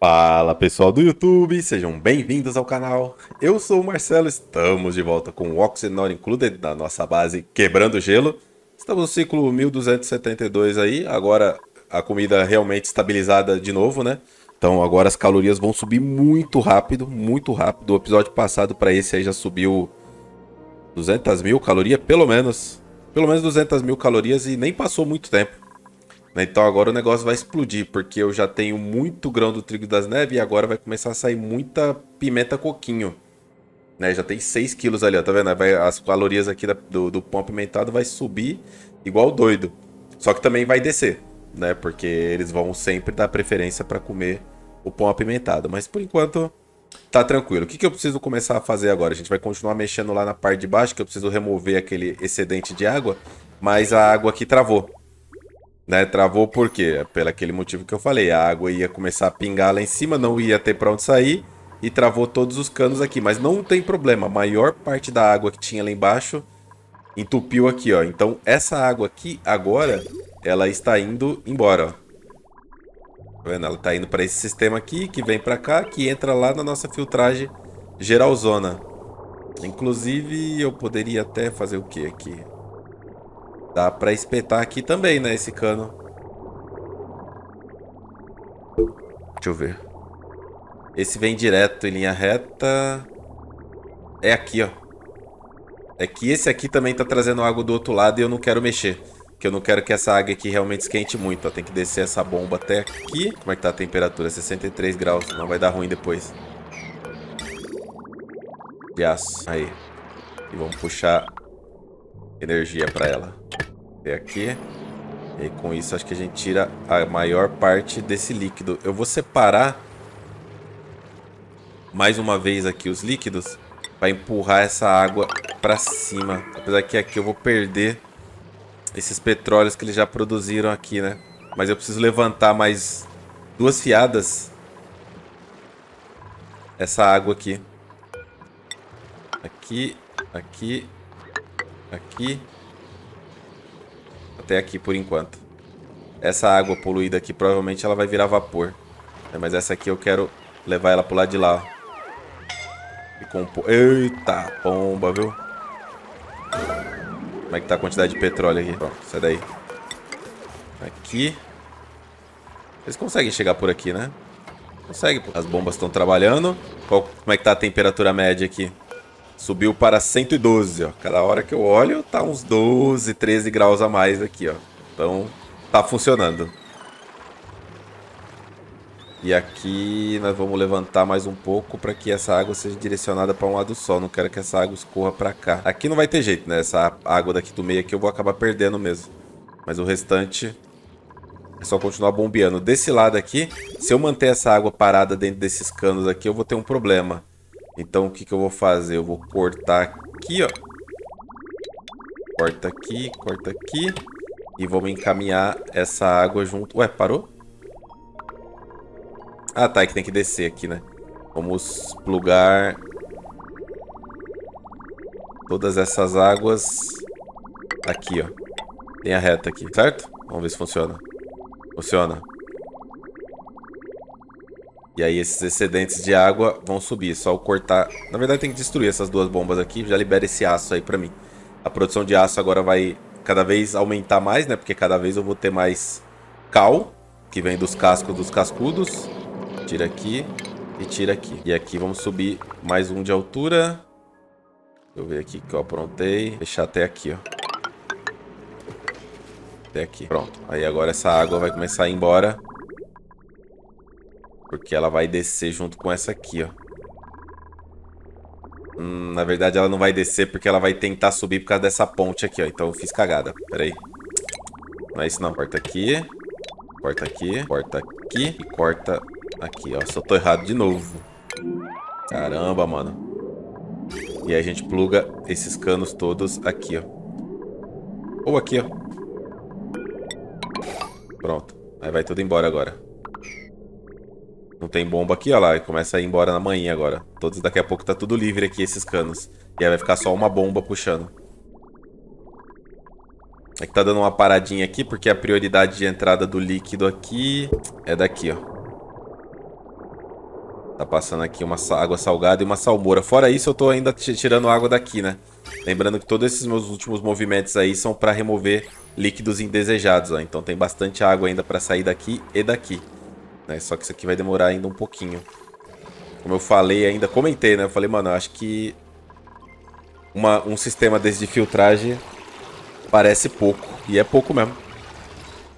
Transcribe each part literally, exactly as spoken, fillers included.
Fala pessoal do YouTube, sejam bem-vindos ao canal. Eu sou o Marcelo, estamos de volta com o Oxygen Not Included na nossa base Quebrando Gelo. Estamos no ciclo mil duzentos e setenta e dois aí, agora a comida realmente estabilizada de novo, né? Então agora as calorias vão subir muito rápido, muito rápido. O episódio passado para esse aí já subiu duzentas mil calorias, pelo menos. Pelo menos duzentas mil calorias e nem passou muito tempo. Então agora o negócio vai explodir, porque eu já tenho muito grão do trigo das neves e agora vai começar a sair muita pimenta coquinho. Né? Já tem seis quilos ali, ó, tá vendo? Vai, as calorias aqui da, do, do pão apimentado vai subir igual doido. Só que também vai descer, né? Porque eles vão sempre dar preferência para comer o pão apimentado. Mas por enquanto tá tranquilo. O que, que eu preciso começar a fazer agora? A gente vai continuar mexendo lá na parte de baixo, que eu preciso remover aquele excedente de água. Mas a água aqui travou. Né, travou por quê? Pelo aquele motivo que eu falei, a água ia começar a pingar lá em cima, não ia ter pra onde sair e travou todos os canos aqui, mas não tem problema, a maior parte da água que tinha lá embaixo entupiu aqui, ó. Então essa água aqui agora, ela está indo embora, ó. Tá vendo? Ela tá indo pra esse sistema aqui, que vem pra cá, que entra lá na nossa filtragem geralzona. Inclusive eu poderia até fazer o que aqui? Dá pra espetar aqui também, né, esse cano. Deixa eu ver. Esse vem direto em linha reta. É aqui, ó. É que esse aqui também tá trazendo água do outro lado e eu não quero mexer. Porque eu não quero que essa água aqui realmente esquente muito, ó. Tem que descer essa bomba até aqui. Como é que tá a temperatura? sessenta e três graus. Não vai dar ruim depois. De aço. Aí. E vamos puxar energia pra ela. Até aqui. E com isso acho que a gente tira a maior parte desse líquido. Eu vou separar mais uma vez aqui os líquidos para empurrar essa água pra cima. Apesar que aqui eu vou perder esses petróleos que eles já produziram aqui, né? Mas eu preciso levantar mais duas fiadas essa água aqui. Aqui, aqui, aqui, até aqui por enquanto. Essa água poluída aqui provavelmente ela vai virar vapor, é, mas essa aqui eu quero levar ela pro lado de lá, ó. E compor... Eita, pomba, viu? Como é que tá a quantidade de petróleo aqui? Pronto, sai daí. Aqui. Eles conseguem chegar por aqui, né? Consegue. As bombas estão trabalhando. Qual... Como é que tá a temperatura média aqui? Subiu para cento e doze, ó. Cada hora que eu olho, tá uns doze, treze graus a mais aqui, ó. Então, tá funcionando. E aqui nós vamos levantar mais um pouco para que essa água seja direcionada para um lado só. Não quero que essa água escorra para cá. Aqui não vai ter jeito, né? Essa água daqui do meio aqui eu vou acabar perdendo mesmo. Mas o restante é só continuar bombeando. Desse lado aqui, se eu manter essa água parada dentro desses canos aqui, eu vou ter um problema. Então o que, que eu vou fazer? Eu vou cortar aqui, ó. Corta aqui, corta aqui. E vamos encaminhar essa água junto... Ué, parou? Ah, tá. É que tem que descer aqui, né? Vamos plugar todas essas águas aqui, ó. Tem a reta aqui, certo? Vamos ver se funciona. Funciona. E aí esses excedentes de água vão subir, só eu cortar... Na verdade tem que destruir essas duas bombas aqui, já libera esse aço aí pra mim. A produção de aço agora vai cada vez aumentar mais, né? Porque cada vez eu vou ter mais cal, que vem dos cascos dos cascudos. Tira aqui e tira aqui. E aqui vamos subir mais um de altura. Deixa eu ver aqui que eu aprontei. Fechar até aqui, ó. Até aqui. Pronto. Aí agora essa água vai começar a ir embora. Porque ela vai descer junto com essa aqui, ó. Hum, na verdade, ela não vai descer porque ela vai tentar subir por causa dessa ponte aqui, ó. Então eu fiz cagada. Pera aí. Não é isso não. Corta aqui. Corta aqui. Corta aqui. E corta aqui, ó. Só tô errado de novo. Caramba, mano. E aí a gente pluga esses canos todos aqui, ó. Ou aqui, ó. Pronto. Aí vai tudo embora agora. Não tem bomba aqui, ó lá, e começa a ir embora na manhã agora. Todos, daqui a pouco tá tudo livre aqui, esses canos. E aí vai ficar só uma bomba puxando. É que tá dando uma paradinha aqui, porque a prioridade de entrada do líquido aqui é daqui, ó. Tá passando aqui uma água salgada e uma salmoura. Fora isso, eu tô ainda tirando água daqui, né? Lembrando que todos esses meus últimos movimentos aí são pra remover líquidos indesejados, ó. Então tem bastante água ainda pra sair daqui e daqui, né? Só que isso aqui vai demorar ainda um pouquinho. Como eu falei ainda, comentei, né? Eu falei, mano, eu acho que uma, um sistema desse de filtragem parece pouco. E é pouco mesmo,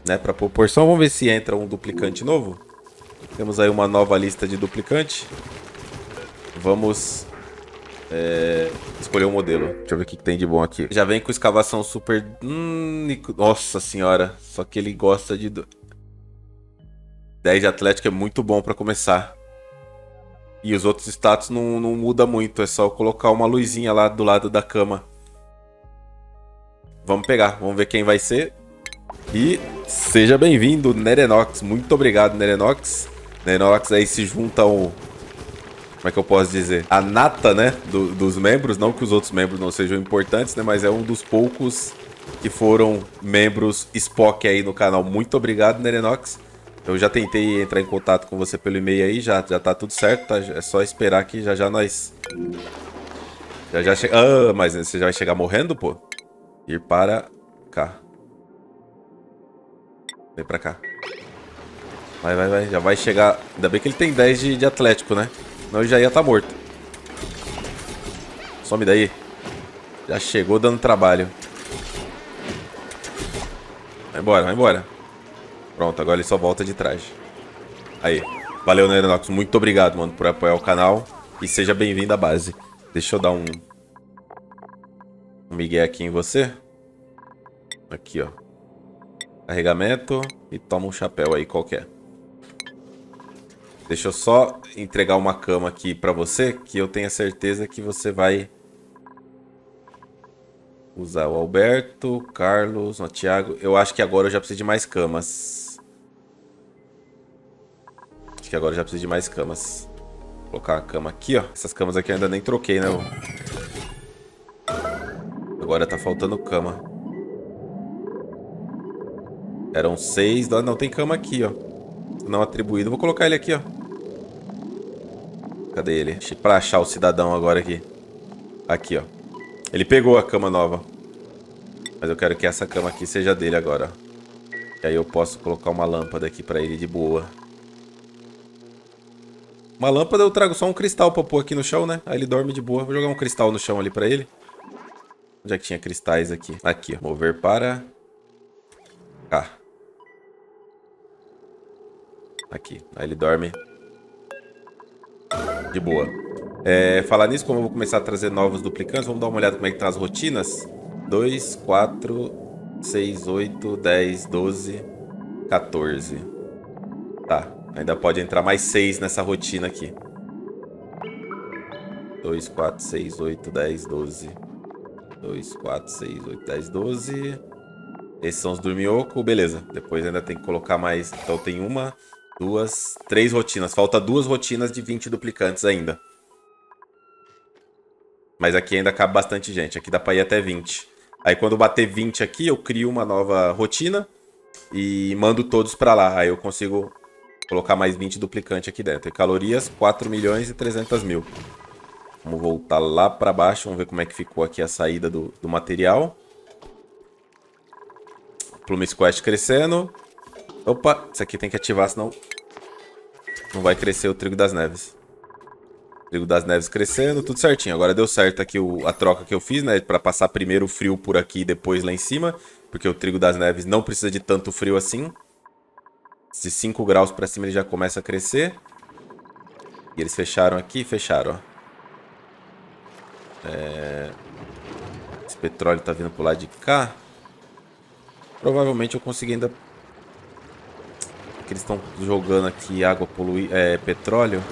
né? Pra proporção, vamos ver se entra um duplicante novo. Temos aí uma nova lista de duplicante. Vamos é, escolher um modelo. Deixa eu ver o que tem de bom aqui. Já vem com escavação super... Hum, nossa senhora. Só que ele gosta de... Do... dez de atlético é muito bom pra começar. E os outros status não, não muda muito. É só eu colocar uma luzinha lá do lado da cama. Vamos pegar. Vamos ver quem vai ser. E seja bem-vindo, Nerenox. Muito obrigado, Nerenox. Nerenox aí se junta ao... Como é que eu posso dizer? A nata, né? Do, dos membros. Não que os outros membros não sejam importantes, né? Mas é um dos poucos que foram membros Spock aí no canal. Muito obrigado, Nerenox. Eu já tentei entrar em contato com você pelo e-mail aí, já, já tá tudo certo, tá? É só esperar que já já nós... Já já chega... Ah, mas você já vai chegar morrendo, pô? Ir para cá. Vem pra cá. Vai, vai, vai. Já vai chegar... Ainda bem que ele tem dez de, de atlético, né? Senão ele já ia estar morto. Some daí. Já chegou dando trabalho. Vai embora, vai embora. Pronto, agora ele só volta de trás. Aí. Valeu, Nerenox. Muito obrigado, mano, por apoiar o canal. E seja bem-vindo à base. Deixa eu dar um... Um migué aqui em você. Aqui, ó. Carregamento. E toma um chapéu aí qualquer. Deixa eu só entregar uma cama aqui pra você, que eu tenho a certeza que você vai... Usar o Alberto, Carlos, o Thiago. Eu acho que agora eu já preciso de mais camas. Acho que agora eu já preciso de mais camas. Vou colocar a cama aqui, ó. Essas camas aqui eu ainda nem troquei, né? Agora tá faltando cama. Eram seis. Não, tem cama aqui, ó. Não atribuído. Vou colocar ele aqui, ó. Cadê ele? Deixa pra achar o cidadão agora aqui. Aqui, ó. Ele pegou a cama nova. Mas eu quero que essa cama aqui seja dele agora. E aí eu posso colocar uma lâmpada aqui pra ele de boa. Uma lâmpada eu trago só um cristal pra pôr aqui no chão, né? Aí ele dorme de boa. Vou jogar um cristal no chão ali pra ele. Onde é que tinha cristais aqui? Aqui, ó. Mover para... Cá. Aqui. Aí ele dorme. De boa. É, falar nisso, como eu vou começar a trazer novos duplicantes, vamos dar uma olhada como é que tá as rotinas. dois, quatro, seis, oito, dez, doze, quatorze. Tá, ainda pode entrar mais seis nessa rotina aqui. dois, quatro, seis, oito, dez, doze. dois, quatro, seis, oito, dez, doze. Esses são os dorminhoco, beleza. Depois ainda tem que colocar mais. Então tem uma, duas, três rotinas. Falta duas rotinas de vinte duplicantes ainda. Mas aqui ainda cabe bastante gente. Aqui dá pra ir até vinte. Aí quando bater vinte aqui, eu crio uma nova rotina. E mando todos pra lá. Aí eu consigo colocar mais vinte duplicantes aqui dentro. E calorias, quatro milhões e trezentos mil. Vamos voltar lá pra baixo. Vamos ver como é que ficou aqui a saída do, do material. Plumis Quest crescendo. Opa, isso aqui tem que ativar, senão não vai crescer o Trigo das Neves. Trigo das Neves crescendo, tudo certinho. Agora deu certo aqui o, a troca que eu fiz, né? Pra passar primeiro o frio por aqui e depois lá em cima. Porque o Trigo das Neves não precisa de tanto frio assim. De cinco graus pra cima ele já começa a crescer. E eles fecharam aqui e fecharam, ó. É... Esse petróleo tá vindo pro lado de cá. Provavelmente eu consegui ainda... Porque eles estão jogando aqui água poluída... É, petróleo...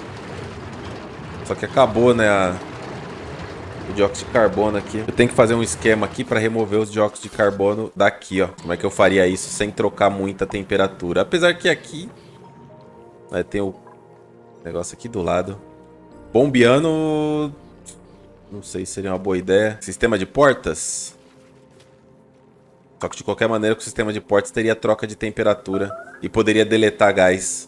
Só que acabou, né, a... o dióxido de carbono aqui. Eu tenho que fazer um esquema aqui para remover os dióxidos de carbono daqui, ó. Como é que eu faria isso sem trocar muita temperatura? Apesar que aqui... Aí tem o negócio aqui do lado. Bombeando... Não sei se seria uma boa ideia. Sistema de portas? Só que de qualquer maneira, com o sistema de portas teria troca de temperatura. E poderia deletar gás.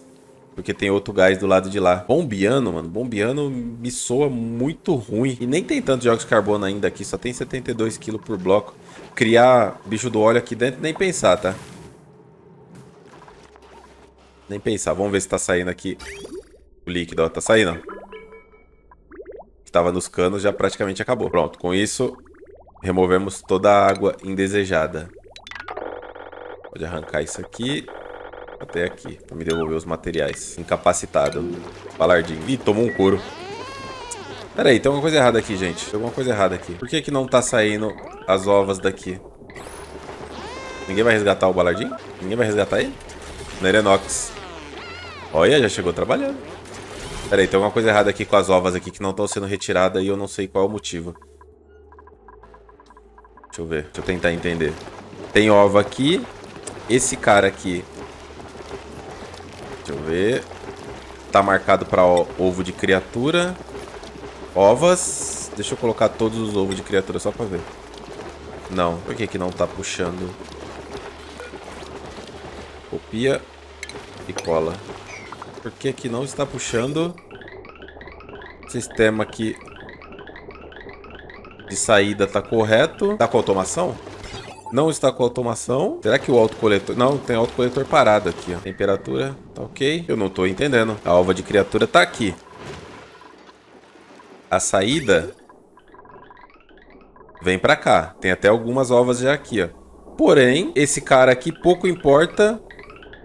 Porque tem outro gás do lado de lá. Bombiano, mano. Bombiano me soa muito ruim. E nem tem tantos jogos de carbono ainda aqui. Só tem setenta e dois quilos por bloco. Criar bicho do óleo aqui dentro, nem pensar, tá? Nem pensar. Vamos ver se tá saindo aqui o líquido. Ó, tá saindo. O que tava nos canos já praticamente acabou. Pronto. Com isso, removemos toda a água indesejada. Pode arrancar isso aqui. Até aqui, pra me devolver os materiais. Incapacitado. Balardinho. Ih, tomou um couro. Pera aí, tem alguma coisa errada aqui, gente. Tem alguma coisa errada aqui. Por que que não tá saindo as ovas daqui? Ninguém vai resgatar o Balardinho? Ninguém vai resgatar ele? Nerenox. Olha, já chegou trabalhando. Pera aí, tem alguma coisa errada aqui com as ovas aqui que não estão sendo retiradas e eu não sei qual é o motivo. Deixa eu ver. Deixa eu tentar entender. Tem ova aqui. Esse cara aqui... Deixa eu ver. Tá marcado pra ovo de criatura. Ovas. Deixa eu colocar todos os ovos de criatura só pra ver. Não. Por que que não tá puxando? Copia e cola. Por que que não está puxando? Sistema aqui de saída tá correto. Tá com automação? Não está com automação. Será que o autocoletor... Não, tem autocoletor parado aqui, ó. Temperatura, tá ok. Eu não tô entendendo. A alva de criatura tá aqui. A saída vem pra cá. Tem até algumas ovas já aqui, ó. Porém, esse cara aqui pouco importa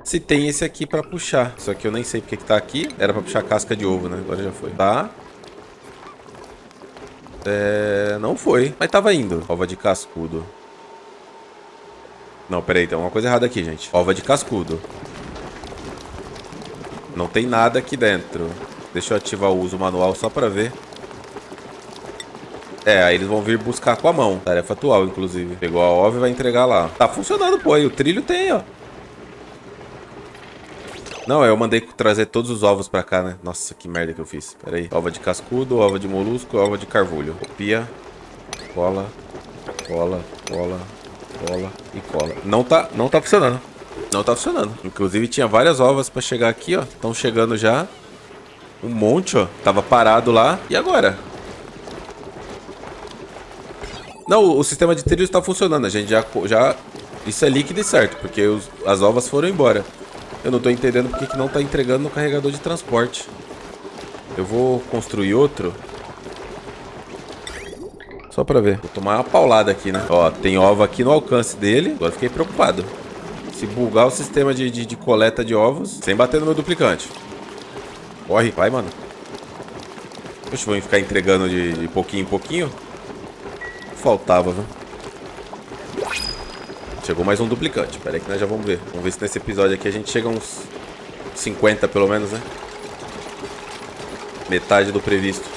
se tem esse aqui pra puxar. Só que eu nem sei porque que tá aqui. Era pra puxar casca de ovo, né? Agora já foi. Tá. É... Não foi. Mas tava indo. Ova de cascudo. Não, peraí, tem uma coisa errada aqui, gente. Ova de cascudo. Não tem nada aqui dentro. Deixa eu ativar o uso manual só pra ver. É, aí eles vão vir buscar com a mão. Tarefa atual, inclusive. Pegou a ova e vai entregar lá. Tá funcionando, pô. Aí o trilho tem, ó. Não, eu mandei trazer todos os ovos pra cá, né? Nossa, que merda que eu fiz. Peraí. Ova de cascudo, ova de molusco, ova de carvalho. Copia. Cola. Cola. Cola. Cola e cola. Não tá, não tá funcionando. Não tá funcionando. Inclusive tinha várias ovas pra chegar aqui, ó. Estão chegando já. Um monte, ó. Tava parado lá. E agora? Não, o, o sistema de trilhos tá funcionando. A gente já... já... Isso é líquido e certo, porque os, as ovas foram embora. Eu não tô entendendo porque que não tá entregando no carregador de transporte. Eu vou construir outro... Só pra ver. Vou tomar uma paulada aqui, né? Ó, tem ova aqui no alcance dele. Agora fiquei preocupado. Se bugar o sistema de, de, de coleta de ovos, sem bater no meu duplicante. Corre. Vai, mano. Poxa, vou ficar entregando de, de pouquinho em pouquinho. Faltava, viu? Chegou mais um duplicante. Pera aí que nós já vamos ver. Vamos ver se nesse episódio aqui a gente chega a uns cinquenta pelo menos, né? Metade do previsto.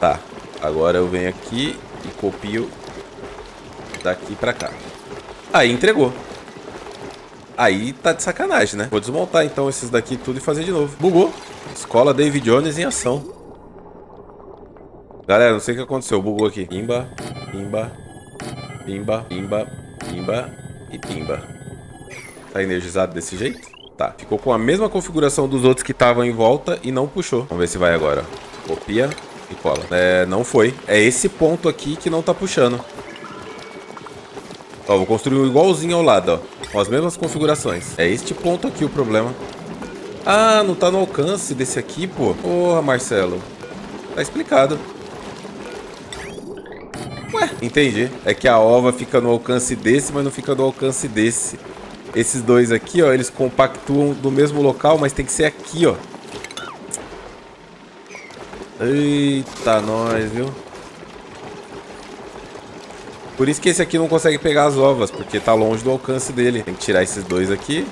Tá. Agora eu venho aqui e copio daqui pra cá. Aí entregou. Aí tá de sacanagem, né? Vou desmontar então esses daqui tudo e fazer de novo. Bugou. Escola David Jones em ação. Galera, não sei o que aconteceu. Bugou aqui. Pimba, pimba, pimba, pimba, pimba e pimba. Tá energizado desse jeito? Tá. Ficou com a mesma configuração dos outros que estavam em volta e não puxou. Vamos ver se vai agora. Copia. E cola. É, não foi. É esse ponto aqui que não tá puxando. Ó, vou construir um igualzinho ao lado, ó. Com as mesmas configurações. É este ponto aqui o problema. Ah, não tá no alcance desse aqui, pô. Porra, Marcelo. Tá explicado. Ué, entendi. É que a ova fica no alcance desse, mas não fica no alcance desse. Esses dois aqui, ó, eles compactuam do mesmo local, mas tem que ser aqui, ó. Eita, nós, viu? Por isso que esse aqui não consegue pegar as ovas, porque tá longe do alcance dele. Tem que tirar esses dois aqui.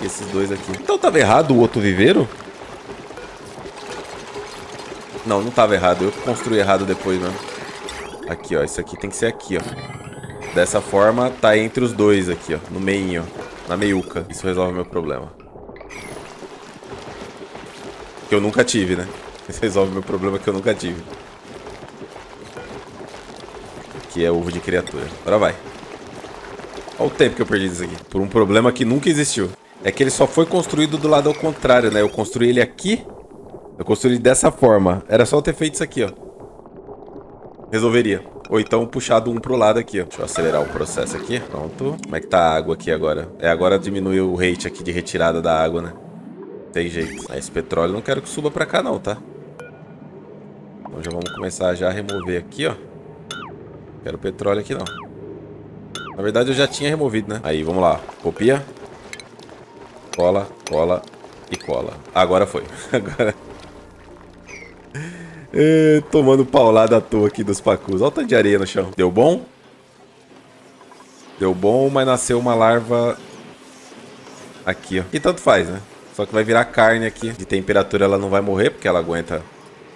E esses dois aqui. Então tava errado o outro viveiro? Não, não tava errado. Eu construí errado depois, mano. Aqui, ó. Isso aqui tem que ser aqui, ó. Dessa forma, tá entre os dois aqui, ó. No meio, ó. Na meiuca. Isso resolve meu problema. Que eu nunca tive, né? Isso resolve meu problema que eu nunca tive. Que é ovo de criatura. Agora vai. Olha o tempo que eu perdi disso aqui. Por um problema que nunca existiu. É que ele só foi construído do lado ao contrário, né? Eu construí ele aqui. Eu construí dessa forma. Era só eu ter feito isso aqui, ó. Resolveria. Ou então puxado um pro lado aqui, ó. Deixa eu acelerar o processo aqui. Pronto. Como é que tá a água aqui agora? É, agora diminuiu o rate aqui de retirada da água, né? Tem jeito. Esse petróleo eu não quero que suba pra cá não, tá? Então já vamos começar já a remover aqui, ó. Quero petróleo aqui não. Na verdade eu já tinha removido, né? Aí, vamos lá. Copia. Cola, cola e cola. Agora foi. Agora... É, tomando paulada à toa aqui dos pacus. Olha o tanto de areia no chão. Deu bom? Deu bom, mas nasceu uma larva aqui, ó. E tanto faz, né? Só que vai virar carne aqui. De temperatura ela não vai morrer, porque ela aguenta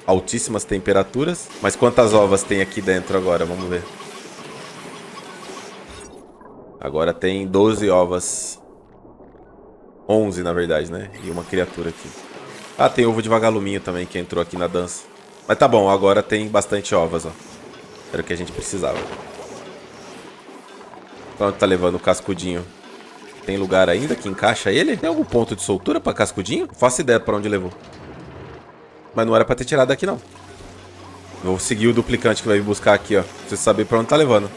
altíssimas temperaturas. Mas quantas ovas tem aqui dentro agora? Vamos ver. Agora tem doze ovas. onze, na verdade, né? E uma criatura aqui. Ah, tem ovo de vagaluminho também, que entrou aqui na dança. Mas tá bom, agora tem bastante ovas, ó. Era o que a gente precisava. Pra onde tá levando o cascudinho? Tem lugar ainda que encaixa ele? Tem algum ponto de soltura pra cascudinho? Não faço ideia pra onde levou. Mas não era pra ter tirado daqui, não. Vou seguir o duplicante que vai vir buscar aqui, ó. Pra você saber pra onde tá levando.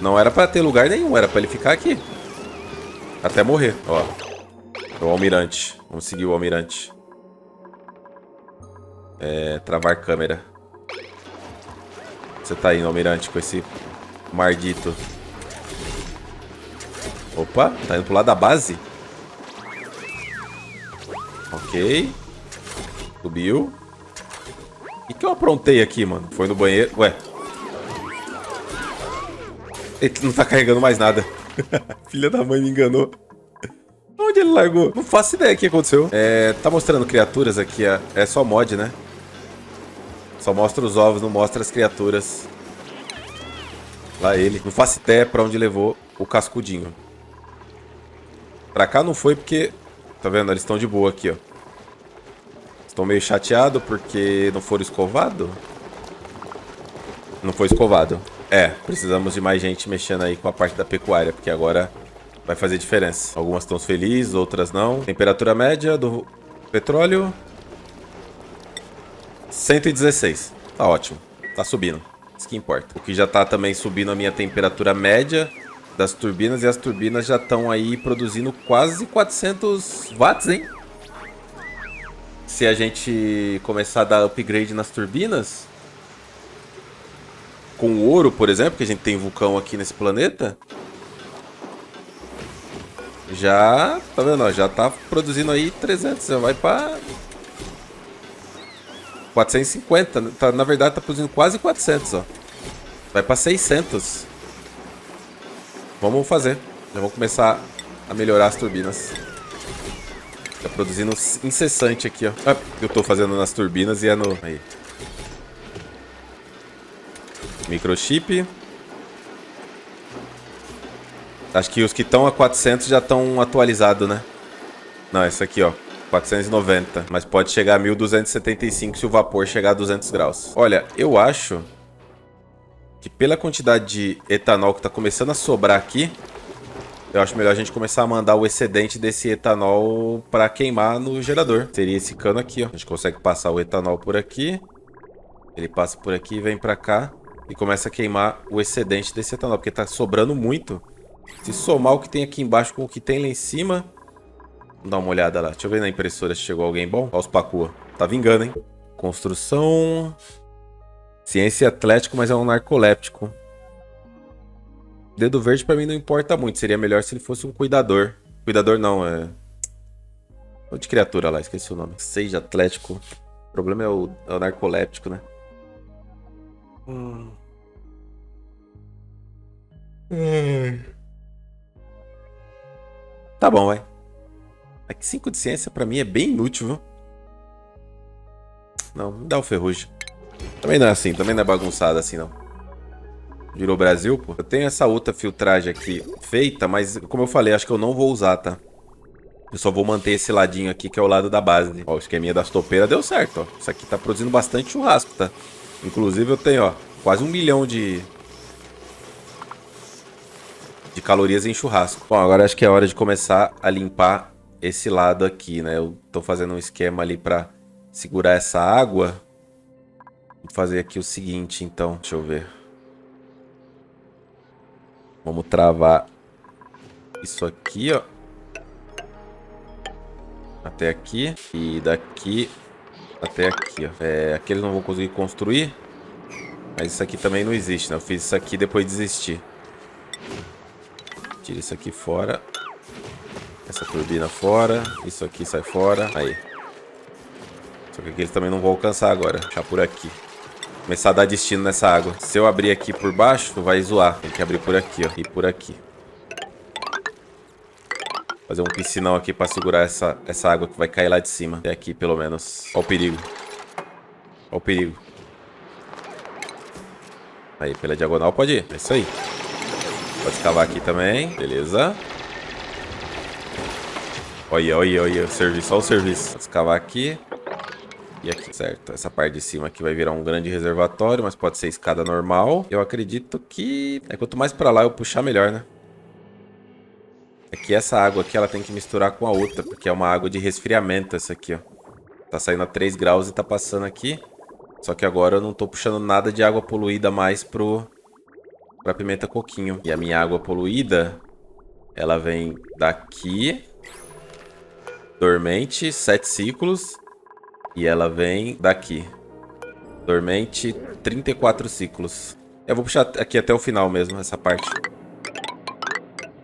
Não era pra ter lugar nenhum, era pra ele ficar aqui. Até morrer, ó. O almirante. Vamos seguir o almirante. É, travar câmera. Você tá indo, almirante, com esse mardito. Opa, tá indo pro lado da base. Ok. Subiu. O que eu aprontei aqui, mano? Foi no banheiro. Ué. Ele não tá carregando mais nada. Filha da mãe me enganou. Onde ele largou? Não faço ideia o que aconteceu. É, tá mostrando criaturas aqui. É, é só mod, né? Só mostra os ovos, não mostra as criaturas. Lá ele. Não faço ideia pra onde levou o cascudinho. Pra cá não foi porque... Tá vendo? Eles estão de boa aqui, ó. Estão meio chateados porque não foram escovados? Não foi escovado. É, precisamos de mais gente mexendo aí com a parte da pecuária. Porque agora vai fazer diferença. Algumas estão felizes, outras não. Temperatura média do petróleo... cento e dezesseis. Tá ótimo. Tá subindo. Isso que importa. O que já tá também subindo a minha temperatura média das turbinas. E as turbinas já estão aí produzindo quase quatrocentos watts, hein? Se a gente começar a dar upgrade nas turbinas... Com ouro, por exemplo, que a gente tem vulcão aqui nesse planeta. Já... Tá vendo? Já tá produzindo aí trezentos. Já vai pra... quatrocentos e cinquenta, tá, na verdade tá produzindo quase quatrocentos, ó. Vai pra seiscentos. Vamos fazer. Já vamos começar a melhorar as turbinas. Tá produzindo incessante aqui, ó. Ah, eu tô fazendo nas turbinas e é no... Aí. Microchip. Acho que os que estão a quatrocentos já estão atualizados, né? Não, esse aqui, ó. quatrocentos e noventa. Mas pode chegar a mil duzentos e setenta e cinco se o vapor chegar a duzentos graus. Olha, eu acho que pela quantidade de etanol que tá começando a sobrar aqui, eu acho melhor a gente começar a mandar o excedente desse etanol pra queimar no gerador. Seria esse cano aqui, ó. A gente consegue passar o etanol por aqui. Ele passa por aqui e vem pra cá. E começa a queimar o excedente desse etanol. Porque tá sobrando muito. Se somar o que tem aqui embaixo com o que tem lá em cima... Vamos dar uma olhada lá. Deixa eu ver na impressora se chegou alguém bom. Olha os pacua. Tá vingando, hein? Construção... Ciência e atlético, mas é um narcoléptico. Dedo verde pra mim não importa muito. Seria melhor se ele fosse um cuidador. Cuidador não, é... De criatura lá, esqueci o nome. Seja atlético. O problema é o, é o narcoléptico, né? Hum... Hum. Tá bom, vai. É que cinco de ciência pra mim é bem inútil, viu? Não, me dá o ferrugem. Também não é assim, também não é bagunçado assim, não. Virou Brasil, pô. Eu tenho essa outra filtragem aqui feita, mas como eu falei, acho que eu não vou usar, tá? Eu só vou manter esse ladinho aqui, que é o lado da base. Ó, o esqueminha das topeiras deu certo, ó. Isso aqui tá produzindo bastante churrasco, tá? Inclusive eu tenho, ó, quase um milhão de... de calorias em churrasco. Bom, agora acho que é hora de começar a limpar esse lado aqui, né? Eu tô fazendo um esquema ali pra segurar essa água. Vou fazer aqui o seguinte, então. Deixa eu ver. Vamos travar isso aqui, ó. Até aqui. E daqui até aqui, ó. É, aqui eles não vão conseguir construir. Mas isso aqui também não existe, né? Eu fiz isso aqui e depois desisti. Tira isso aqui fora. Essa turbina fora. Isso aqui sai fora. Aí. Só que aqui eles também não vão alcançar agora. Deixar por aqui. Começar a dar destino nessa água. Se eu abrir aqui por baixo, vai zoar. Tem que abrir por aqui, ó. E por aqui. Fazer um piscinão aqui pra segurar essa, essa água que vai cair lá de cima. Até aqui, pelo menos. Ó o perigo. Ó o perigo. Aí, pela diagonal pode ir. É isso aí. Pode cavar aqui também. Beleza. Olha, olha, olha o serviço. Olha o serviço. Pode cavar aqui. E aqui, certo? Essa parte de cima aqui vai virar um grande reservatório, mas pode ser escada normal. Eu acredito que... É, quanto mais pra lá eu puxar, melhor, né? É que essa água aqui, ela tem que misturar com a outra, porque é uma água de resfriamento essa aqui, ó. Tá saindo a três graus e tá passando aqui. Só que agora eu não tô puxando nada de água poluída mais pro... pra pimenta coquinho. E a minha água poluída, ela vem daqui. Dormente, sete ciclos. E ela vem daqui. Dormente, trinta e quatro ciclos. Eu vou puxar aqui até o final mesmo, essa parte.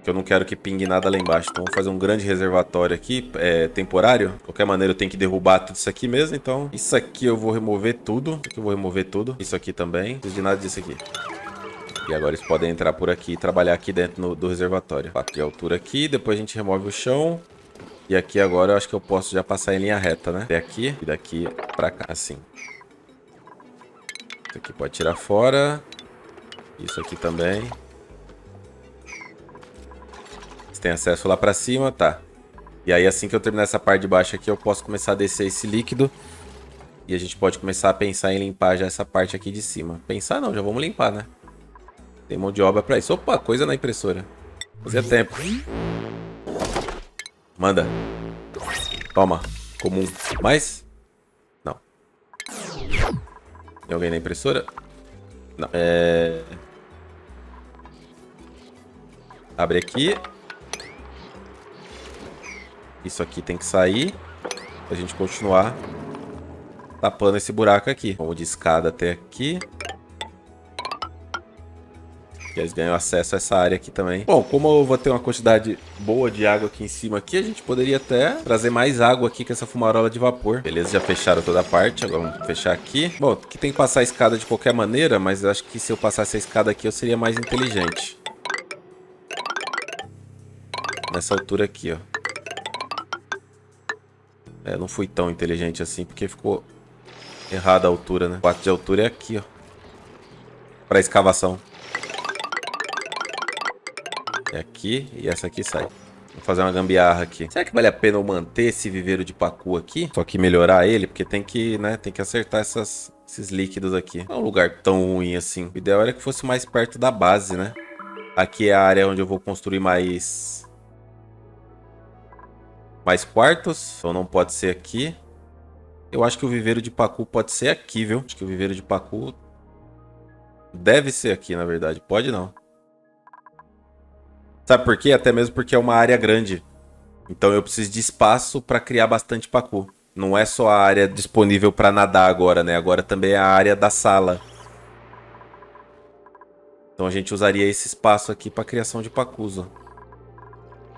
Que eu não quero que pingue nada lá embaixo. Então, vou fazer um grande reservatório aqui, é, temporário. De qualquer maneira, eu tenho que derrubar tudo isso aqui mesmo. Então, isso aqui eu vou remover tudo. Isso aqui eu vou remover tudo. Isso aqui também. Não preciso de nada disso aqui. E agora eles podem entrar por aqui e trabalhar aqui dentro no, do reservatório. quatro de altura aqui. Depois a gente remove o chão. E aqui agora eu acho que eu posso já passar em linha reta, né? Até aqui e daqui pra cá, assim. Isso aqui pode tirar fora. Isso aqui também. Você tem acesso lá pra cima, tá. E aí assim que eu terminar essa parte de baixo aqui, eu posso começar a descer esse líquido. E a gente pode começar a pensar em limpar já essa parte aqui de cima. Pensar não, já vamos limpar, né? Tem mão de obra pra isso. Opa, coisa na impressora. Fazia tempo. Manda. Toma. Comum. Mais? Não. Tem alguém na impressora? Não. É... Abre aqui. Isso aqui tem que sair. Pra gente continuar tapando esse buraco aqui. Vamos de escada até aqui. E eles ganham acesso a essa área aqui também. Bom, como eu vou ter uma quantidade boa de água aqui em cima aqui, a gente poderia até trazer mais água aqui com essa fumarola de vapor. Beleza, já fecharam toda a parte. Agora vamos fechar aqui. Bom, aqui tem que passar a escada de qualquer maneira, mas eu acho que se eu passasse a escada aqui, eu seria mais inteligente. Nessa altura aqui, ó. É, não fui tão inteligente assim, porque ficou errada a altura, né? quatro de altura é aqui, ó. Pra escavação. É aqui e essa aqui sai. Vou fazer uma gambiarra aqui. Será que vale a pena eu manter esse viveiro de pacu aqui? Só que melhorar ele, porque tem que, né, tem que acertar essas, esses líquidos aqui. Não é um lugar tão ruim assim. O ideal era que fosse mais perto da base, né? Aqui é a área onde eu vou construir mais... mais quartos. Então não pode ser aqui. Eu acho que o viveiro de pacu pode ser aqui, viu? Acho que o viveiro de pacu... deve ser aqui, na verdade. Pode não. Sabe por quê? Até mesmo porque é uma área grande. Então eu preciso de espaço para criar bastante pacu. Não é só a área disponível para nadar agora, né? Agora também é a área da sala. Então a gente usaria esse espaço aqui para criação de pacus, ó.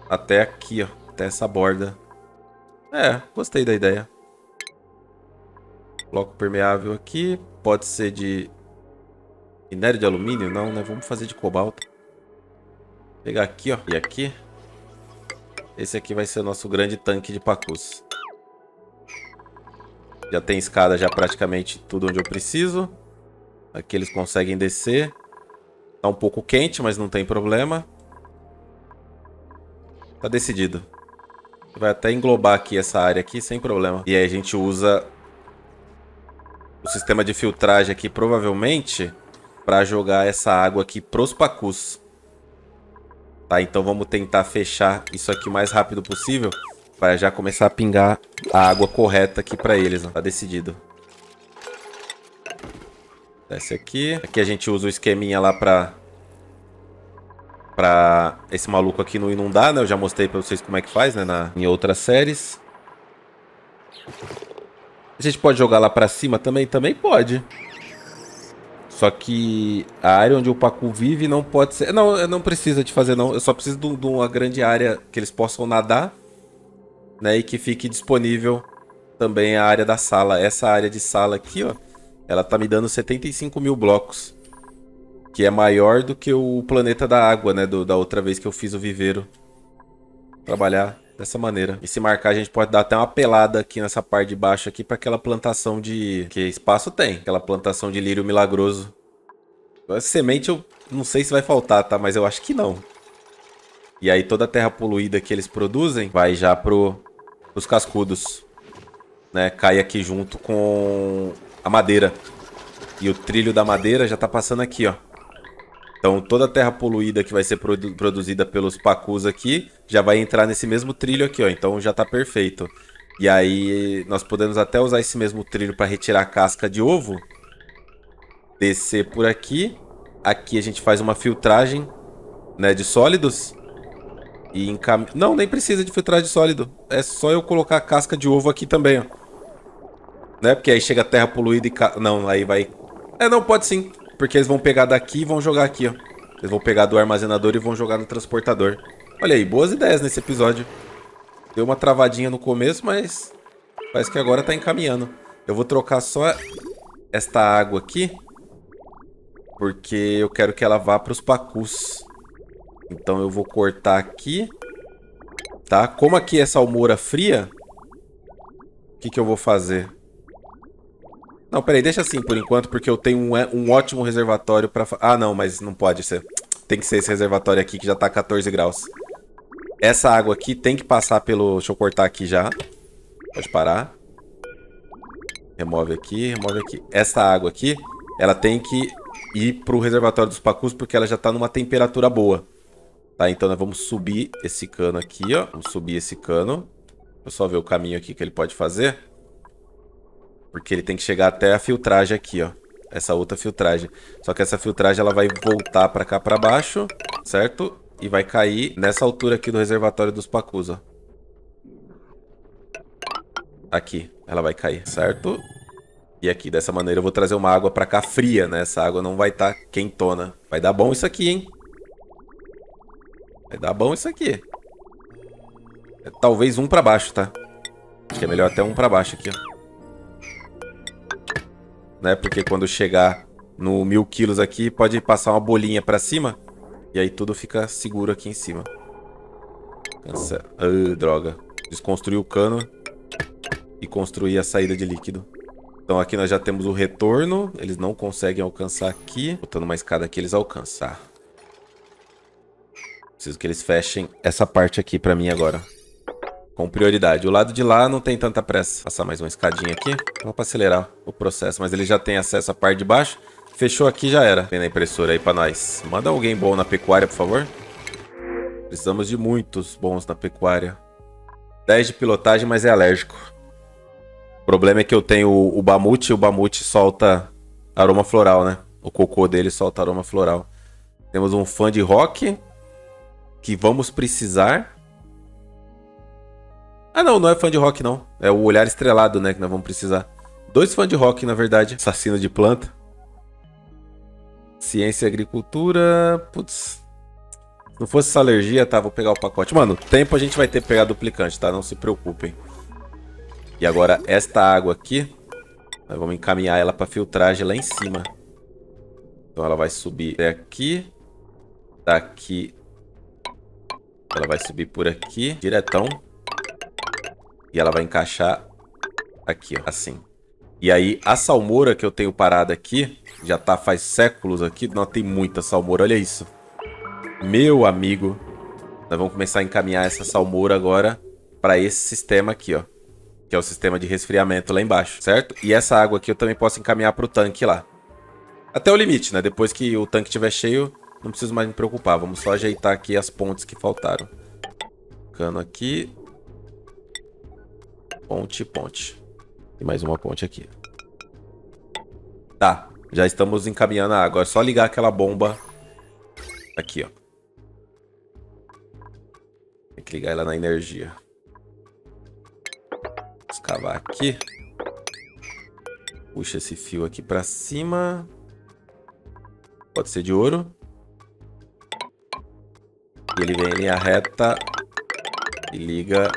Até aqui, ó. Até essa borda. É, gostei da ideia. Bloco permeável aqui. Pode ser de... minério de alumínio? Não, né? Vamos fazer de cobalto. Pegar aqui, ó. E aqui. Esse aqui vai ser o nosso grande tanque de pacus. Já tem escada já praticamente tudo onde eu preciso. Aqui eles conseguem descer. Tá um pouco quente, mas não tem problema. Tá decidido. Vai até englobar aqui essa área aqui sem problema. E aí a gente usa o sistema de filtragem aqui provavelmente para jogar essa água aqui pros pacus. Tá, então vamos tentar fechar isso aqui o mais rápido possível, para já começar a pingar a água correta aqui para eles, ó. Tá decidido. Desce aqui. Aqui a gente usa o esqueminha lá para para esse maluco aqui não inundar, né? Eu já mostrei para vocês como é que faz, né? Na... Em outras séries. A gente pode jogar lá para cima também? Também pode. Só que a área onde o pacu vive não pode ser... Não, não precisa de fazer, não. Eu só preciso de, de uma grande área que eles possam nadar, né? E que fique disponível também a área da sala. Essa área de sala aqui, ó. Ela tá me dando setenta e cinco mil blocos. Que é maior do que o planeta da água, né? Do, da outra vez que eu fiz o viveiro. Vou trabalhar dessa maneira. E se marcar, a gente pode dar até uma pelada aqui nessa parte de baixo aqui para aquela plantação de... Que espaço tem? Aquela plantação de lírio milagroso. Essa semente eu não sei se vai faltar, tá? Mas eu acho que não. E aí toda a terra poluída que eles produzem vai já pro... os cascudos. Né? Cai aqui junto com... a madeira. E o trilho da madeira já tá passando aqui, ó. Então toda a terra poluída que vai ser produ produzida pelos pacus aqui já vai entrar nesse mesmo trilho aqui, ó. Então já tá perfeito. E aí nós podemos até usar esse mesmo trilho para retirar a casca de ovo. Descer por aqui. Aqui a gente faz uma filtragem, né, de sólidos. E encaminha... Não, nem precisa de filtragem de sólido. É só eu colocar a casca de ovo aqui também, ó. Né? Porque aí chega terra poluída e... Ca... Não, aí vai... É, não, pode sim. Porque eles vão pegar daqui e vão jogar aqui, ó. Eles vão pegar do armazenador e vão jogar no transportador. Olha aí, boas ideias nesse episódio. Deu uma travadinha no começo, mas... parece que agora tá encaminhando. Eu vou trocar só esta água aqui. Porque eu quero que ela vá pros pacus. Então eu vou cortar aqui. Tá? Como aqui é salmoura fria... O que que eu vou fazer? Não, peraí, deixa assim por enquanto, porque eu tenho um, um ótimo reservatório pra... Ah, não, mas não pode ser. Tem que ser esse reservatório aqui que já tá quatorze graus. Essa água aqui tem que passar pelo... Deixa eu cortar aqui já. Pode parar. Remove aqui, remove aqui. Essa água aqui, ela tem que ir pro reservatório dos pacus, porque ela já tá numa temperatura boa. Tá, então nós vamos subir esse cano aqui, ó. Vamos subir esse cano. Deixa eu só ver o caminho aqui que ele pode fazer. Porque ele tem que chegar até a filtragem aqui, ó. Essa outra filtragem. Só que essa filtragem, ela vai voltar pra cá, pra baixo, certo? E vai cair nessa altura aqui do reservatório dos pacus, ó. Aqui. Ela vai cair, certo? E aqui, dessa maneira, eu vou trazer uma água pra cá fria, né? Essa água não vai estar quentona. Vai dar bom isso aqui, hein? Vai dar bom isso aqui. É, talvez um pra baixo, tá? Acho que é melhor até um pra baixo aqui, ó. Né? Porque quando chegar no mil quilos aqui, pode passar uma bolinha pra cima. E aí tudo fica seguro aqui em cima. Nossa. Ah, droga. Desconstruir o cano e construir a saída de líquido. Então aqui nós já temos o retorno. Eles não conseguem alcançar aqui. Botando uma escada aqui, eles alcançam. Preciso que eles fechem essa parte aqui pra mim agora. Com prioridade. O lado de lá não tem tanta pressa. Passar mais uma escadinha aqui. Só pra acelerar o processo. Mas ele já tem acesso à parte de baixo. Fechou aqui, já era. Tem na impressora aí pra nós. Manda alguém bom na pecuária, por favor. Precisamos de muitos bons na pecuária. dez de pilotagem, mas é alérgico. O problema é que eu tenho o bamute. E o bamute solta aroma floral, né? O cocô dele solta aroma floral. Temos um fã de rock. Que vamos precisar... Ah, não, não é fã de rock, não. É o olhar estrelado, né, que nós vamos precisar. Dois fãs de rock, na verdade. Assassino de planta. Ciência e agricultura... Putz. Se não fosse essa alergia, tá, vou pegar o pacote. Mano, tempo a gente vai ter que pegar duplicante, tá? Não se preocupem. E agora, esta água aqui... Nós vamos encaminhar ela pra filtragem lá em cima. Então ela vai subir até aqui. Daqui. Ela vai subir por aqui. Diretão. E ela vai encaixar aqui, ó, assim. E aí, a salmoura que eu tenho parada aqui, já tá faz séculos aqui. Não, tem muita salmoura, olha isso. Meu amigo. Nós vamos começar a encaminhar essa salmoura agora para esse sistema aqui, ó. Que é o sistema de resfriamento lá embaixo, certo? E essa água aqui eu também posso encaminhar pro tanque lá. Até o limite, né? Depois que o tanque estiver cheio, Não preciso mais me preocupar. Vamos só ajeitar aqui as pontes que faltaram. Cano aqui. Ponte, ponte. E mais uma ponte aqui. Tá. Já estamos encaminhando a água. É só ligar aquela bomba aqui, ó. Tem que ligar ela na energia. Escavar aqui. Puxa esse fio aqui pra cima. Pode ser de ouro. E ele vem em linha reta e liga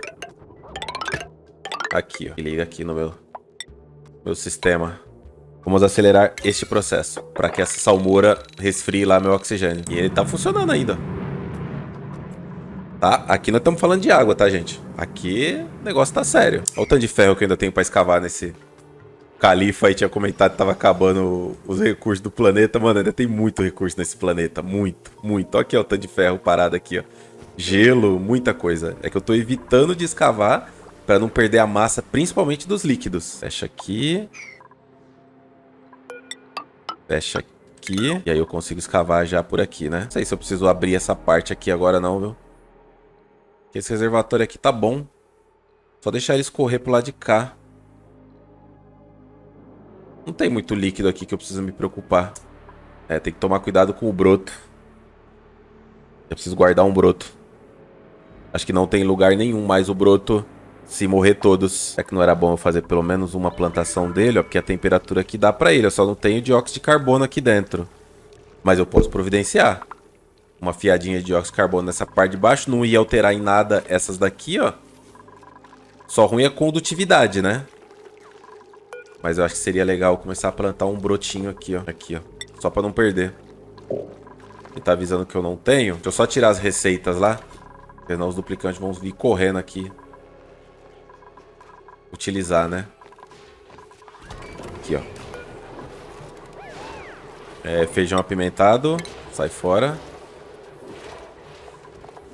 aqui, ó. E liga aqui no meu, meu sistema. Vamos acelerar este processo para que essa salmoura resfrie lá meu oxigênio. E ele tá funcionando ainda. Tá? Aqui nós estamos falando de água, tá, gente? Aqui o negócio tá sério. Olha o tanto de ferro que eu ainda tenho para escavar nesse... Califa aí tinha comentado que tava acabando os recursos do planeta. Mano, ainda tem muito recurso nesse planeta. Muito, muito. Olha aqui, ó, o tanto de ferro parado aqui, ó. Gelo, muita coisa. É que eu tô evitando de escavar pra não perder a massa, principalmente dos líquidos. Fecha aqui. Fecha aqui. E aí eu consigo escavar já por aqui, né? Não sei se eu preciso abrir essa parte aqui agora não, viu? Esse reservatório aqui tá bom. Só deixar ele escorrer pro lado de cá. Não tem muito líquido aqui que eu preciso me preocupar. É, tem que tomar cuidado com o broto. Eu preciso guardar um broto. Acho que não tem lugar nenhum mais o broto se morrer todos. É que não era bom eu fazer pelo menos uma plantação dele, ó, porque a temperatura aqui dá pra ele. Eu só não tenho dióxido de carbono aqui dentro. Mas eu posso providenciar. Uma fiadinha de dióxido de carbono nessa parte de baixo. Não ia alterar em nada essas daqui, ó. Só ruim é a condutividade, né? Mas eu acho que seria legal começar a plantar um brotinho aqui, ó. Aqui, ó. Só pra não perder. Ele tá avisando que eu não tenho. Deixa eu só tirar as receitas lá. Senão os duplicantes vão vir correndo aqui. Utilizar, né? Aqui, ó. É, feijão apimentado. Sai fora.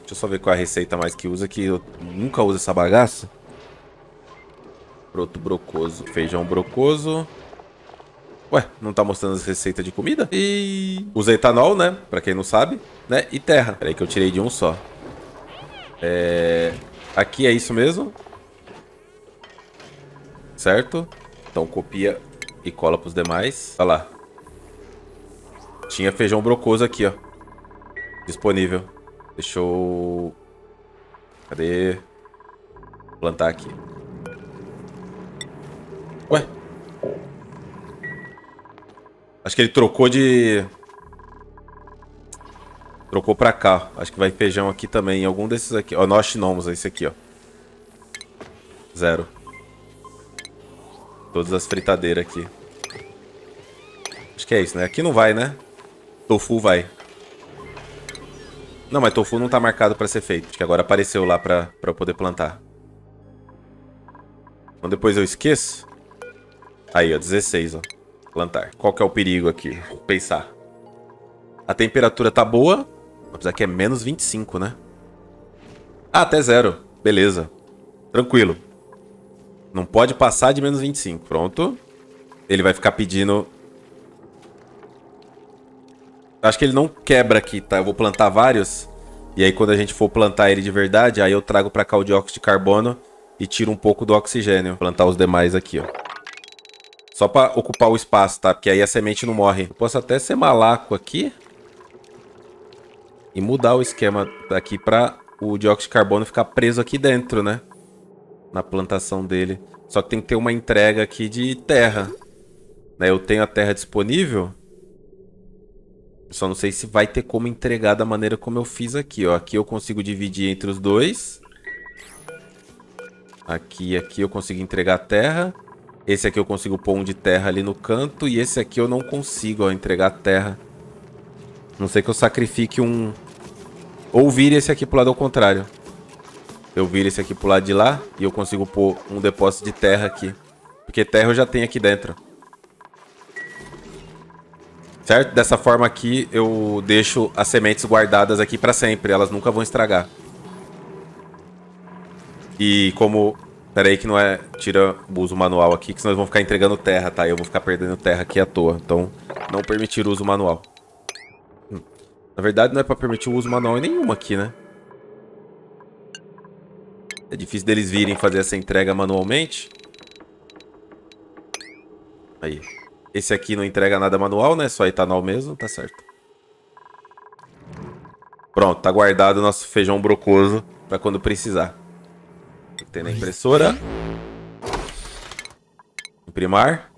Deixa eu só ver qual é a receita mais que usa, que eu nunca uso essa bagaça. Broto brocoso. Feijão brocoso. Ué, não tá mostrando as receitas de comida? E... usa etanol, né? Pra quem não sabe, né? E terra. Peraí que eu tirei de um só. É... aqui é isso mesmo. Certo? Então copia e cola pros demais. Olha lá. Tinha feijão brocoso aqui, ó. Disponível. Deixa eu... cadê? Plantar aqui. Ué? Acho que ele trocou de... trocou pra cá. Acho que vai feijão aqui também. Algum desses aqui. Ó, nós chinomos. É esse aqui, ó. Zero. Todas as fritadeiras aqui. Acho que é isso, né? Aqui não vai, né? Tofu vai. Não, mas tofu não tá marcado pra ser feito. Acho que agora apareceu lá pra, pra eu poder plantar. Então depois eu esqueço. Aí, ó, dezesseis, ó. Plantar. Qual que é o perigo aqui? Vou pensar. A temperatura tá boa. Apesar que é menos vinte e cinco, né? Ah, até zero. Beleza. Tranquilo. Não pode passar de menos vinte e cinco. Pronto. Ele vai ficar pedindo... acho que ele não quebra aqui, tá? Eu vou plantar vários. E aí quando a gente for plantar ele de verdade, aí eu trago pra cá o dióxido de carbono e tiro um pouco do oxigênio. Plantar os demais aqui, ó. Só pra ocupar o espaço, tá? Porque aí a semente não morre. Eu posso até ser malaco aqui. E mudar o esquema daqui pra o dióxido de carbono ficar preso aqui dentro, né? Na plantação dele. Só que tem que ter uma entrega aqui de terra. Né? Eu tenho a terra disponível. Só não sei se vai ter como entregar da maneira como eu fiz aqui, ó. Aqui eu consigo dividir entre os dois. Aqui e aqui eu consigo entregar a terra. Esse aqui eu consigo pôr um de terra ali no canto. E esse aqui eu não consigo, ó, entregar terra. Não sei que eu sacrifique um... ou vire esse aqui pro lado ao contrário. Eu viro esse aqui pro lado de lá. E eu consigo pôr um depósito de terra aqui. Porque terra eu já tenho aqui dentro. Certo? Dessa forma aqui eu deixo as sementes guardadas aqui pra sempre. Elas nunca vão estragar. E como... pera aí que não é... tira o uso manual aqui, que senão eles vão ficar entregando terra, tá? Eu vou ficar perdendo terra aqui à toa. Então, não permitir o uso manual. Na verdade, não é pra permitir o uso manual em nenhuma aqui, né? É difícil deles virem fazer essa entrega manualmente. Aí. Esse aqui não entrega nada manual, né? Só etanol mesmo, tá certo. Pronto, tá guardado o nosso feijão brocoso pra quando precisar. Tem que ter na impressora. Imprimar.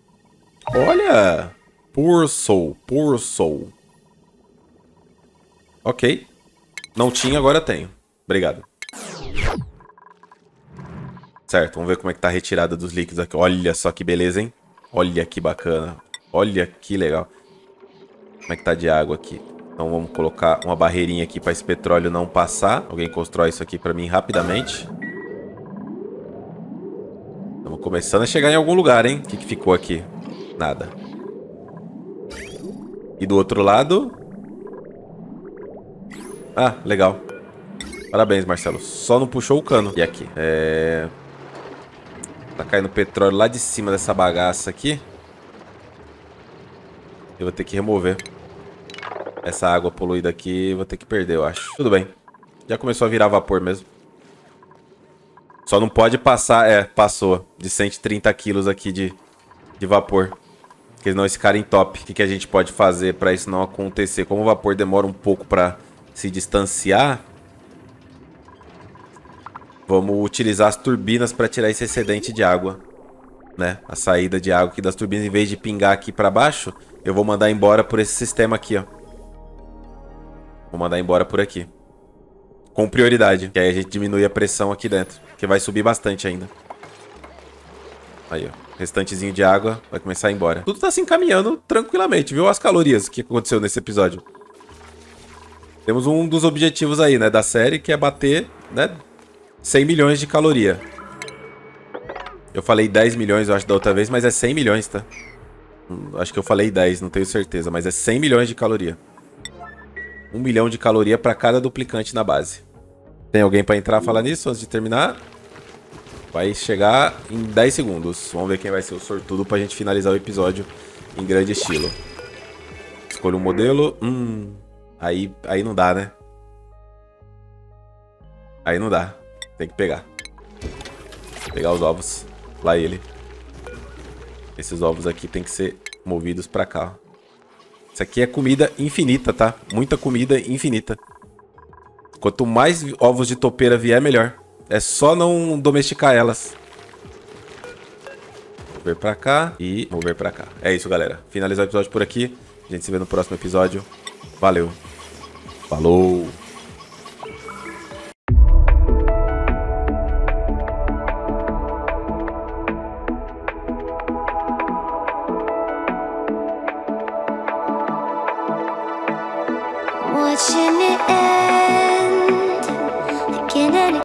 Olha! Porsoul, Porsoul. Ok. Não tinha, agora tenho. Obrigado. Certo, vamos ver como é que tá a retirada dos líquidos aqui. Olha só que beleza, hein? Olha que bacana. Olha que legal. Como é que tá de água aqui? Então vamos colocar uma barreirinha aqui para esse petróleo não passar. Alguém constrói isso aqui para mim rapidamente. Estamos começando a chegar em algum lugar, hein? O que que ficou aqui? Nada. E do outro lado... Ah, legal. Parabéns, Marcelo. Só não puxou o cano. E aqui? É... Tá caindo petróleo lá de cima dessa bagaça aqui. Eu vou ter que remover. Essa água poluída aqui eu vou ter que perder, eu acho. Tudo bem. Já começou a virar vapor mesmo. Só não pode passar... É, passou. De cento e trinta quilos aqui de, de vapor. Porque senão esse cara entope. O que que a gente pode fazer pra isso não acontecer? Como o vapor demora um pouco pra se distanciar... Vamos utilizar as turbinas para tirar esse excedente de água, né? A saída de água aqui das turbinas, em vez de pingar aqui para baixo, eu vou mandar embora por esse sistema aqui, ó. Vou mandar embora por aqui. Com prioridade, que aí a gente diminui a pressão aqui dentro, que vai subir bastante ainda. Aí, ó. Restantezinho de água vai começar a ir embora. Tudo tá se encaminhando tranquilamente, viu? As calorias que aconteceu nesse episódio. Temos um dos objetivos aí, né? Da série, que é bater, né? cem milhões de caloria. Eu falei dez milhões, eu acho, da outra vez, mas é cem milhões, tá? Acho que eu falei dez, não tenho certeza, mas é cem milhões de caloria. um milhão de caloria para cada duplicante na base. Tem alguém para entrar falar nisso antes de terminar? Vai chegar em dez segundos. Vamos ver quem vai ser o sortudo pra gente finalizar o episódio em grande estilo. Escolha um modelo. Hum, aí, aí não dá, né? Aí não dá. Tem que pegar. Pegar os ovos. Lá ele. Esses ovos aqui tem que ser movidos pra cá. Isso aqui é comida infinita, tá? Muita comida infinita. Quanto mais ovos de topeira vier, melhor. É só não domesticar elas. Mover pra cá e mover pra cá. É isso, galera. Finalizar o episódio por aqui. A gente se vê no próximo episódio. Valeu. Falou. Watching it end.